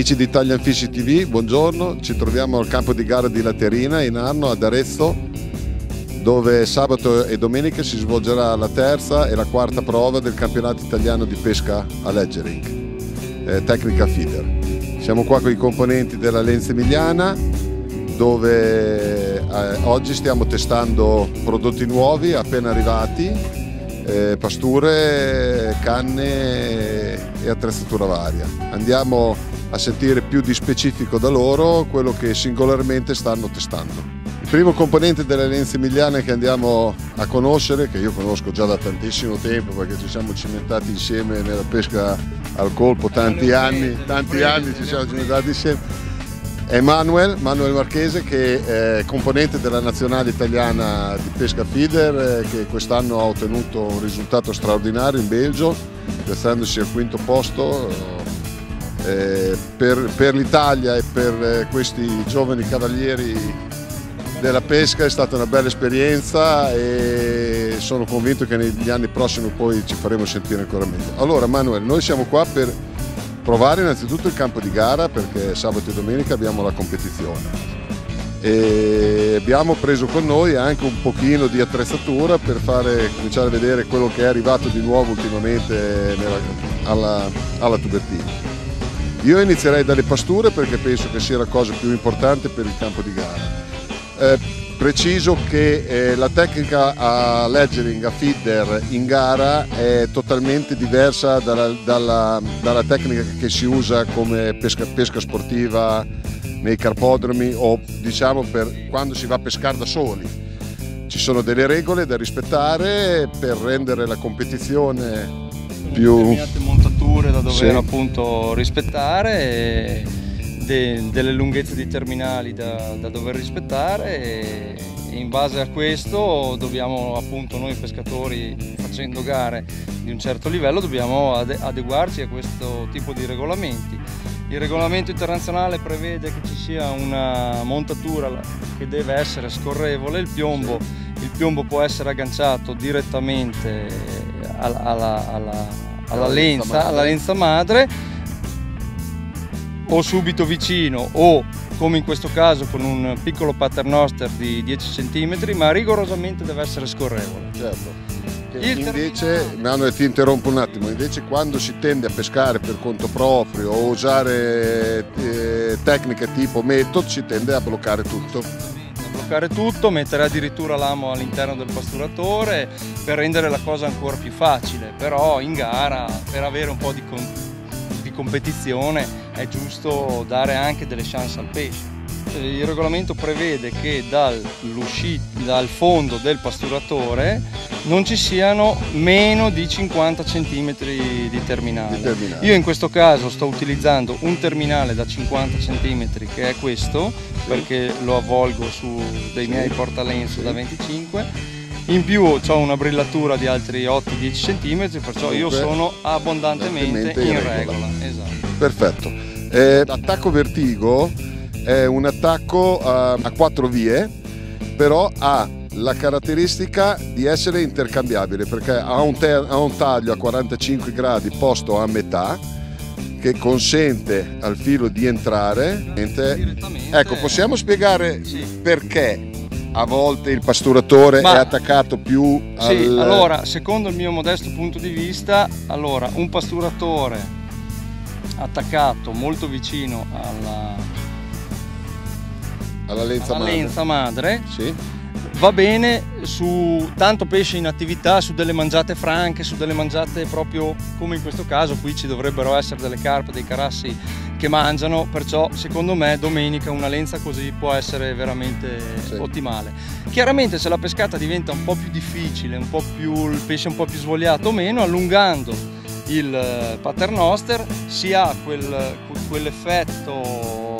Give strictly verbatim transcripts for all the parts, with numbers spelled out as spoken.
Amici di Italian Fish ti vu, buongiorno, ci troviamo al campo di gara di Laterina in Arno ad Arezzo, dove sabato e domenica si svolgerà la terza e la quarta prova del campionato italiano di pesca a leggering, eh, tecnica feeder. Siamo qua con i componenti della Lenza Emiliana, dove eh, oggi stiamo testando prodotti nuovi appena arrivati, eh, pasture, canne e attrezzatura varia. Andiamo a sentire più di specifico da loro quello che singolarmente stanno testando. Il primo componente della Lenza Emiliana che andiamo a conoscere, che io conosco già da tantissimo tempo perché ci siamo cimentati insieme nella pesca al colpo tanti anni, tanti anni ci siamo cimentati insieme, è Manuel, Manuel Marchese, che è componente della nazionale italiana di pesca feeder, che quest'anno ha ottenuto un risultato straordinario in Belgio, piazzandosi al quinto posto. Eh, per, per l'Italia e per eh, questi giovani cavalieri della pesca è stata una bella esperienza e sono convinto che negli anni prossimi poi ci faremo sentire ancora meglio. Allora Manuel, noi siamo qua per provare innanzitutto il campo di gara, perché sabato e domenica abbiamo la competizione e abbiamo preso con noi anche un pochino di attrezzatura per fare, cominciare a vedere quello che è arrivato di nuovo ultimamente nella, alla, alla Tubertini. Io inizierei dalle pasture perché penso che sia la cosa più importante per il campo di gara. Eh, preciso che eh, la tecnica a leggering, a feeder in gara è totalmente diversa dalla, dalla, dalla tecnica che si usa come pesca, pesca sportiva nei carpodromi o diciamo per quando si va a pescare da soli. Ci sono delle regole da rispettare per rendere la competizione più montature da dover sì. appunto rispettare, de, delle lunghezze di terminali da, da dover rispettare e in base a questo dobbiamo appunto noi pescatori, facendo gare di un certo livello, dobbiamo adeguarci a questo tipo di regolamenti. Il regolamento internazionale prevede che ci sia una montatura che deve essere scorrevole, il piombo, sì. il piombo può essere agganciato direttamente alla, alla, alla, alla, lenza, alla lenza madre, o subito vicino o come in questo caso con un piccolo paternoster di dieci centimetri, ma rigorosamente deve essere scorrevole. Certo. Invece, Manuel, ti interrompo un attimo, invece quando si tende a pescare per conto proprio o usare eh, tecniche tipo method, si tende a bloccare tutto. tutto, mettere addirittura l'amo all'interno del pasturatore per rendere la cosa ancora più facile, però in gara per avere un po' di, com di competizione è giusto dare anche delle chance al pesce. Il regolamento prevede che dal, dal fondo del pasturatore non ci siano meno di cinquanta centimetri di terminale. di terminale. Io in questo caso sto utilizzando un terminale da cinquanta centimetri che è questo, sì. perché lo avvolgo su dei sì. miei portalenso sì. da venticinque. In più ho una brillatura di altri otto dieci centimetri, perciò Dunque, io sono abbondantemente in regola. regola. Esatto. Perfetto. Eh, Attacco vertigo è un attacco a, a quattro vie, però ha la caratteristica di essere intercambiabile perché ha un, ha un taglio a quarantacinque gradi posto a metà che consente al filo di entrare. Ecco, possiamo spiegare sì. perché a volte il pasturatore Ma, è attaccato più al... Sì, allora, secondo il mio modesto punto di vista, allora, un pasturatore attaccato molto vicino alla alla lenza alla madre, lenza madre sì. va bene su tanto pesce in attività, su delle mangiate franche, su delle mangiate proprio come in questo caso, qui ci dovrebbero essere delle carpe, dei carassi che mangiano, perciò secondo me domenica una lenza così può essere veramente sì. ottimale. Chiaramente se la pescata diventa un po' più difficile, un po' più, il pesce un po' più svogliato o meno, allungando il paternoster si ha quel, quell'effetto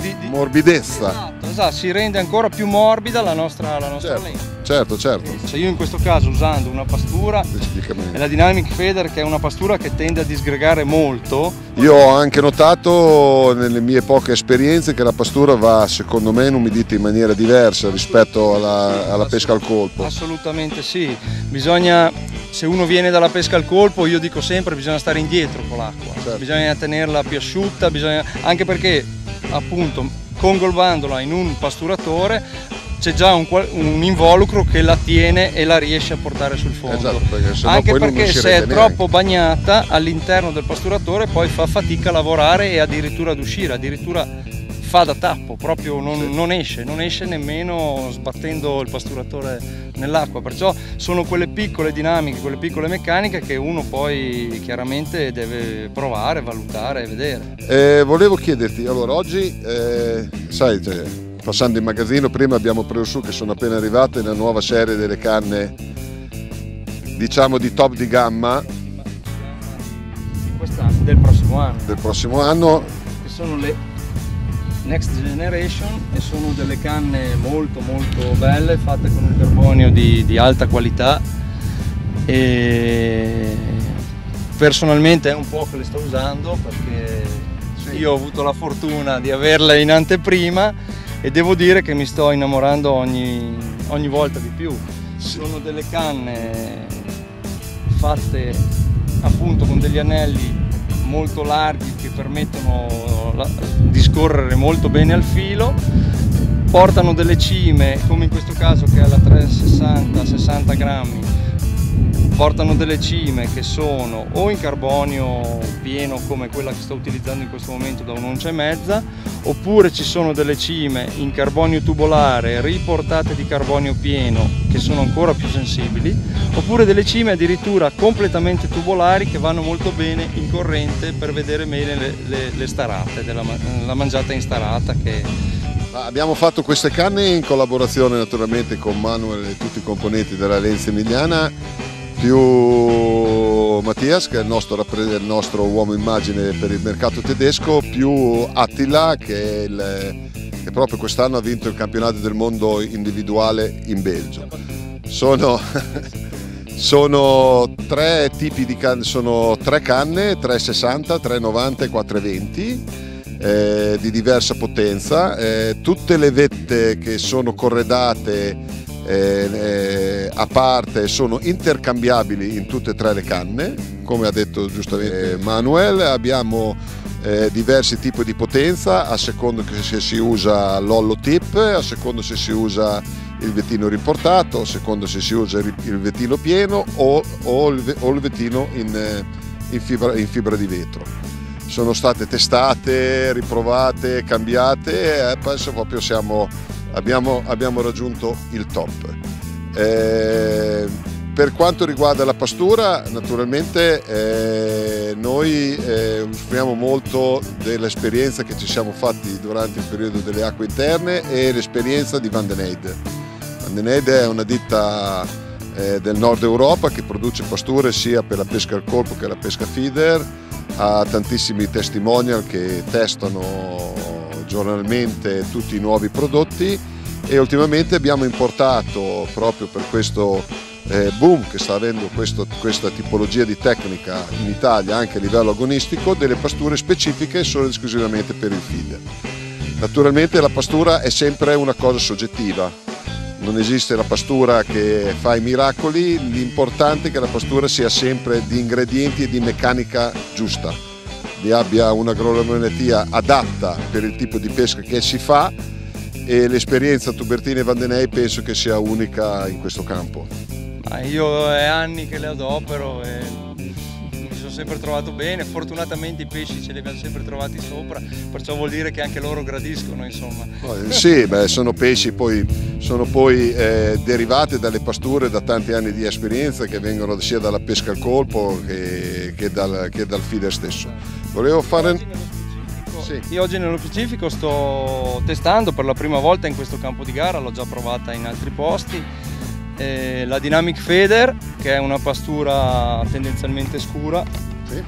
Di, di, morbidezza, esatto, cosa si rende ancora più morbida la nostra, la nostra certo, lenza. Certo, certo. Cioè io in questo caso usando una pastura, è la Dynamic Feeder, che è una pastura che tende a disgregare molto. Io ho anche notato nelle mie poche esperienze che la pastura va, secondo me, inumidita in maniera diversa rispetto alla, sì, alla pesca al colpo. Assolutamente sì, bisogna, se uno viene dalla pesca al colpo, io dico sempre, bisogna stare indietro con l'acqua, certo. Bisogna tenerla più asciutta, bisogna, anche perché appunto congolvandola in un pasturatore c'è già un, un involucro che la tiene e la riesce a portare sul fondo. Esatto, perché sennò anche poi perché non si rende se è neanche troppo bagnata all'interno del pasturatore, poi fa fatica a lavorare e addirittura ad uscire, addirittura fa da tappo, proprio non, sì. non esce, non esce nemmeno sbattendo il pasturatore nell'acqua. Perciò sono quelle piccole dinamiche, quelle piccole meccaniche che uno poi chiaramente deve provare, valutare e vedere. Eh, volevo chiederti, allora oggi, eh, sai, cioè, passando in magazzino, prima abbiamo preso su che sono appena arrivate la nuova serie delle canne, diciamo di top di gamma di quest'anno, del prossimo anno. Del prossimo anno. Che sono le Next Generation e sono delle canne molto molto belle, fatte con un carbonio di, di alta qualità, e personalmente è un po' che le sto usando perché sì. io ho avuto la fortuna di averle in anteprima. E devo dire che mi sto innamorando ogni, ogni volta di più. Sono delle canne fatte appunto con degli anelli molto larghi che permettono la, di scorrere molto bene al filo, portano delle cime, come in questo caso che è la trecentosessanta sessanta grammi, portano delle cime che sono o in carbonio pieno come quella che sto utilizzando in questo momento da un'oncia e mezza, oppure ci sono delle cime in carbonio tubolare riportate di carbonio pieno che sono ancora più sensibili, oppure delle cime addirittura completamente tubolari che vanno molto bene in corrente per vedere bene le, le, le starate, della, la mangiata in starata che... Abbiamo fatto queste canne in collaborazione naturalmente con Manuel e tutti i componenti della Lenza Emiliana, più Mattias che è il nostro, il nostro uomo immagine per il mercato tedesco, più Attila che, è il, che proprio quest'anno ha vinto il campionato del mondo individuale in Belgio. Sono, sono tre tipi di canne, sono tre canne, trecentosessanta, trecentonovanta e quattrocentoventi. Eh, di diversa potenza, eh, tutte le vette che sono corredate eh, eh, a parte sono intercambiabili in tutte e tre le canne, come ha detto giustamente eh, Manuel. Abbiamo eh, diversi tipi di potenza a seconda che se si usa l'hollow tip, a seconda se si usa il vettino rimportato, a seconda se si usa il vettino pieno o, o, il, o il vettino in, in, fibra, in fibra di vetro. Sono state testate, riprovate, cambiate e penso proprio siamo, abbiamo, abbiamo raggiunto il top. Eh, per quanto riguarda la pastura, naturalmente eh, noi eh, usufruiamo molto dell'esperienza che ci siamo fatti durante il periodo delle acque interne e l'esperienza di Van den Eynde. Van den Eynde è una ditta eh, del nord Europa che produce pasture sia per la pesca al colpo che la pesca feeder. Ha tantissimi testimonial che testano giornalmente tutti i nuovi prodotti e ultimamente abbiamo importato, proprio per questo boom che sta avendo questo, questa tipologia di tecnica in Italia anche a livello agonistico, delle pasture specifiche solo ed esclusivamente per il feeder. Naturalmente la pastura è sempre una cosa soggettiva, non esiste la pastura che fa i miracoli, l'importante è che la pastura sia sempre di ingredienti e di meccanica giusta, che abbia un'agronomimetria adatta per il tipo di pesca che si fa e l'esperienza Tubertini e Van den Eynde penso che sia unica in questo campo. Ma io è anni che le adopero e sempre trovato bene, fortunatamente i pesci ce li abbiamo sempre trovati sopra, perciò vuol dire che anche loro gradiscono, insomma. Sì, beh, sono pesci poi, sono poi eh, derivati dalle pasture da tanti anni di esperienza che vengono sia dalla pesca al colpo che, che, dal, che dal feeder stesso. Volevo fare... Sì. Io oggi nello specifico sto testando per la prima volta in questo campo di gara, l'ho già provata in altri posti, eh, la Dynamic Feeder, che è una pastura tendenzialmente scura, sì.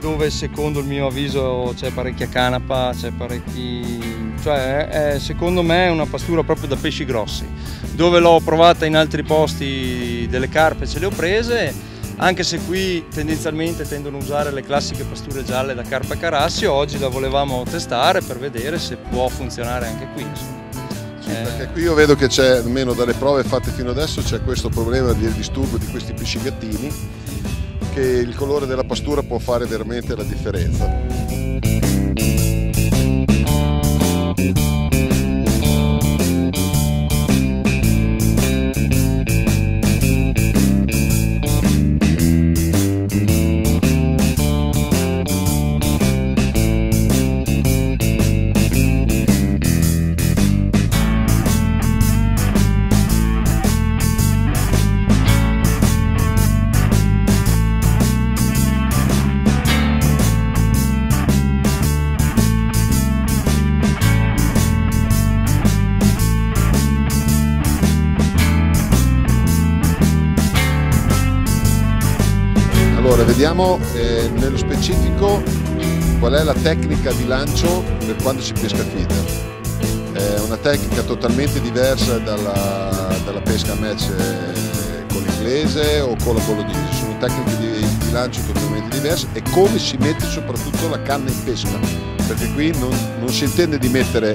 dove secondo il mio avviso c'è parecchia canapa, c'è parecchi cioè è, secondo me è una pastura proprio da pesci grossi, dove l'ho provata in altri posti delle carpe ce le ho prese, anche se qui tendenzialmente tendono a usare le classiche pasture gialle da carpa e carassio, oggi la volevamo testare per vedere se può funzionare anche qui. Sì, eh... perché qui io vedo che c'è, almeno dalle prove fatte fino adesso, c'è questo problema del disturbo di questi pesci gattini, che il colore della pastura può fare veramente la differenza. Vediamo eh, nello specifico qual è la tecnica di lancio per quando si pesca feeder. È una tecnica totalmente diversa dalla, dalla pesca match con l'inglese o con la bolognese, sono tecniche di, di lancio totalmente diverse, e come si mette soprattutto la canna in pesca, perché qui non, non si intende di mettere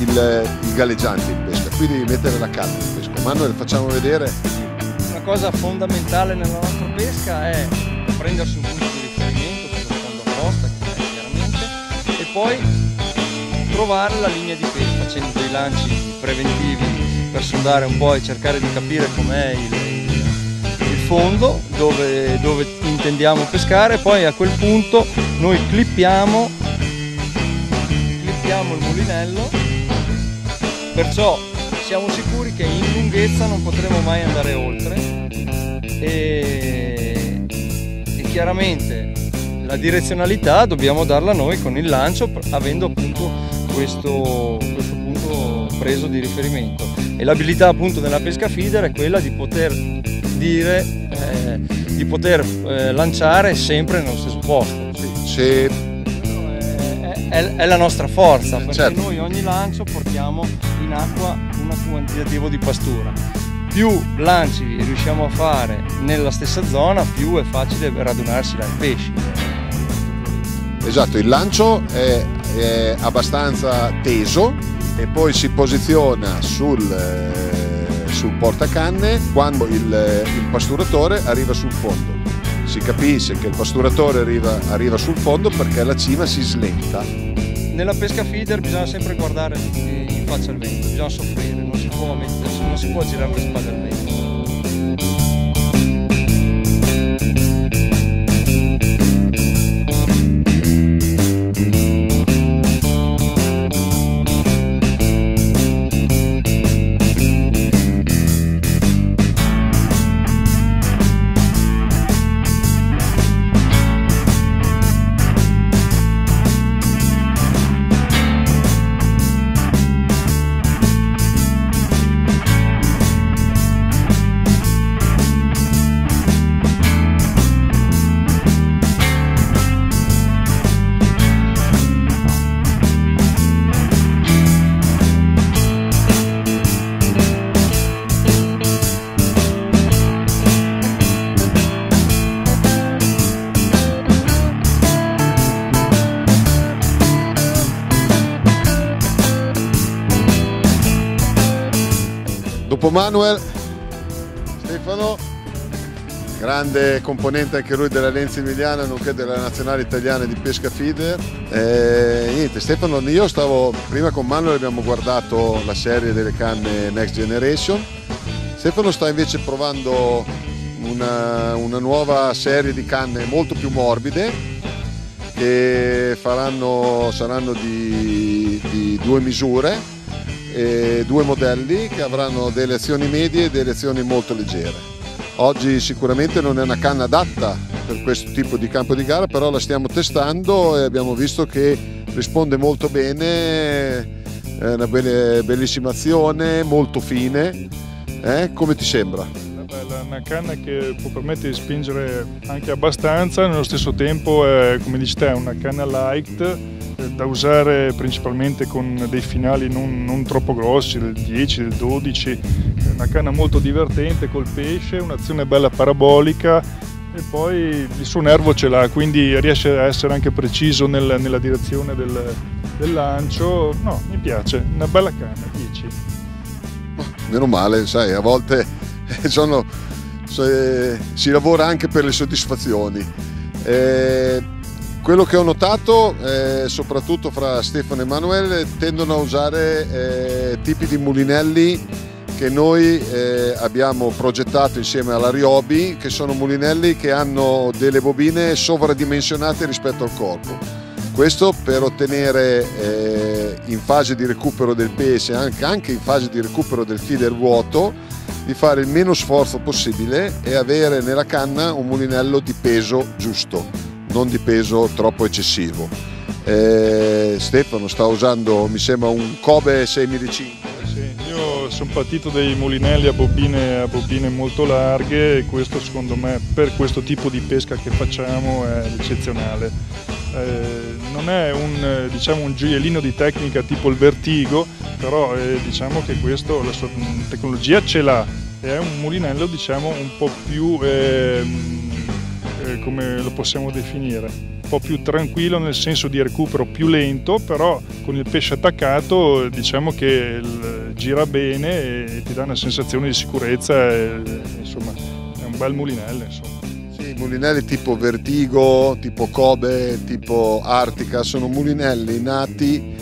il, il galleggiante in pesca, qui devi mettere la canna in pesca. Manuel, facciamo vedere. Una cosa fondamentale nella nostra pesca è prendersi un punto di riferimento, portando apposta, chiaramente, e poi trovare la linea di pesca, facendo dei lanci preventivi per sondare un po' e cercare di capire com'è il, il fondo, dove, dove intendiamo pescare. Poi a quel punto noi clippiamo, clippiamo il mulinello, perciò siamo sicuri che in lunghezza non potremo mai andare oltre, e chiaramente la direzionalità dobbiamo darla noi con il lancio, avendo appunto questo, questo punto preso di riferimento. E l'abilità appunto della pesca feeder è quella di poter dire, eh, di poter eh, lanciare sempre nello stesso posto. Sì. Sì. È, è, è la nostra forza, perché certo, noi ogni lancio portiamo in acqua una quantitativo di pastura. Più lanci riusciamo a fare nella stessa zona, più è facile radunarsi dai pesci. Esatto, il lancio è, è abbastanza teso e poi si posiziona sul, eh, sul portacanne quando il, il pasturatore arriva sul fondo. Si capisce che il pasturatore arriva, arriva sul fondo perché la cima si slenta. Nella pesca feeder bisogna sempre guardare in faccia al vento, bisogna soffrire, non si può mettere, non si può girare le spalle al vento. Manuel, Stefano, grande componente anche lui della Lenza Emiliana, nonché della nazionale italiana di pesca feeder. E niente, Stefano, io stavo prima con Manuel, abbiamo guardato la serie delle canne Next Generation. Stefano sta invece provando una, una nuova serie di canne molto più morbide, che faranno, saranno di, di due misure, e due modelli che avranno delle azioni medie e delle azioni molto leggere. Oggi sicuramente non è una canna adatta per questo tipo di campo di gara, però la stiamo testando e abbiamo visto che risponde molto bene, è una belle, bellissima azione, molto fine. Eh? Come ti sembra? È una canna che può permettere di spingere anche abbastanza, nello stesso tempo è, come dici te, una canna light, da usare principalmente con dei finali non, non troppo grossi, del dieci, del dodici, una canna molto divertente col pesce, un'azione bella parabolica e poi il suo nervo ce l'ha, quindi riesce a essere anche preciso nel, nella direzione del, del lancio. No, mi piace, una bella canna, dieci. Meno male, sai, a volte sono, se, si lavora anche per le soddisfazioni. Eh, Quello che ho notato, eh, soprattutto fra Stefano e Manuel, tendono a usare eh, tipi di mulinelli che noi eh, abbiamo progettato insieme alla Ryobi, che sono mulinelli che hanno delle bobine sovradimensionate rispetto al corpo. Questo per ottenere eh, in fase di recupero del pesce, anche, anche in fase di recupero del feeder vuoto, di fare il meno sforzo possibile e avere nella canna un mulinello di peso giusto, non di peso troppo eccessivo. Eh, Stefano sta usando, mi sembra, un Kobe sei cinque. Sì, io sono partito dei mulinelli a bobine, a bobine molto larghe e questo secondo me per questo tipo di pesca che facciamo è eccezionale. Eh, non è un, diciamo, un gioiellino di tecnica tipo il Vertigo, però eh, diciamo che questo, la sua tecnologia ce l'ha, è un mulinello diciamo un po' più... Eh, come lo possiamo definire, un po' più tranquillo nel senso di recupero più lento, però con il pesce attaccato diciamo che gira bene e ti dà una sensazione di sicurezza e, insomma, è un bel mulinello, insomma. Sì, mulinelli tipo Vertigo, tipo Kobe, tipo Artica sono mulinelli nati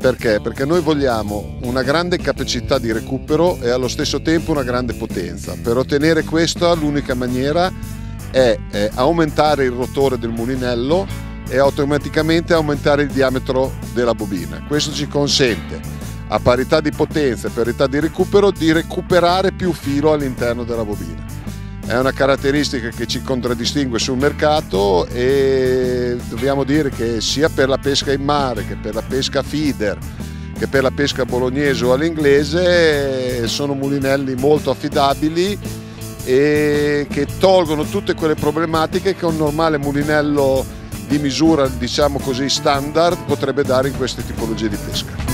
perché? Perché noi vogliamo una grande capacità di recupero e allo stesso tempo una grande potenza. Per ottenere questa l'unica maniera è aumentare il rotore del mulinello e automaticamente aumentare il diametro della bobina. Questo ci consente, a parità di potenza e parità di recupero, di recuperare più filo all'interno della bobina. È una caratteristica che ci contraddistingue sul mercato e dobbiamo dire che sia per la pesca in mare che per la pesca feeder che per la pesca bolognese o all'inglese sono mulinelli molto affidabili e che tolgono tutte quelle problematiche che un normale mulinello di misura, diciamo così, standard potrebbe dare in queste tipologie di pesca.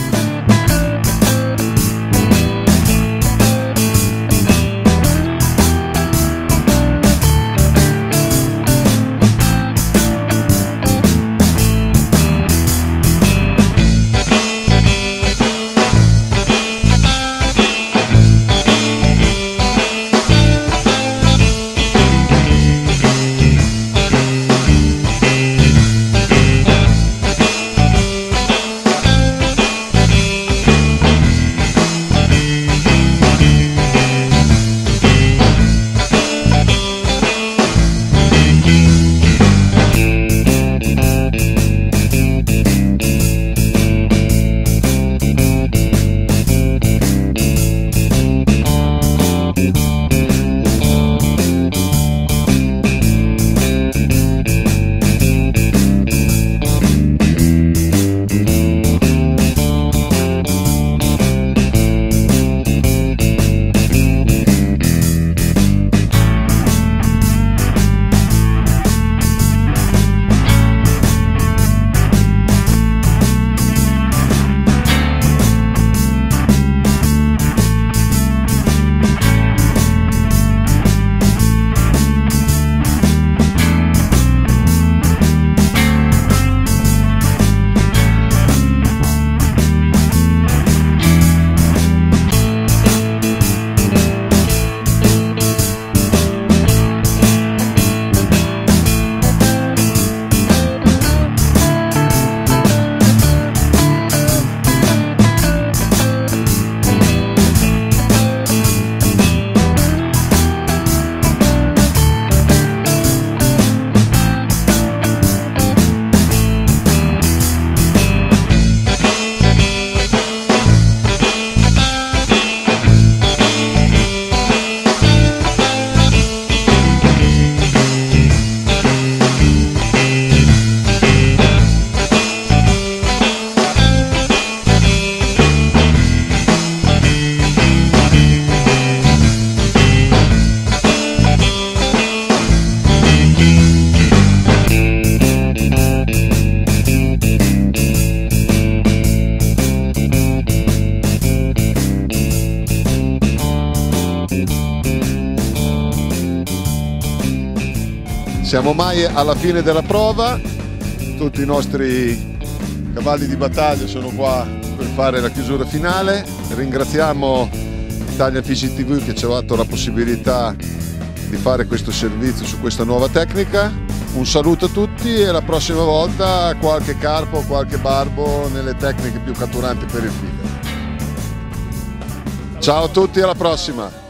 Siamo mai alla fine della prova, tutti i nostri cavalli di battaglia sono qua per fare la chiusura finale. Ringraziamo Italian Fish T V che ci ha dato la possibilità di fare questo servizio su questa nuova tecnica. Un saluto a tutti e la prossima volta qualche carpo, qualche barbo nelle tecniche più catturanti per il feeder. Ciao a tutti, alla prossima!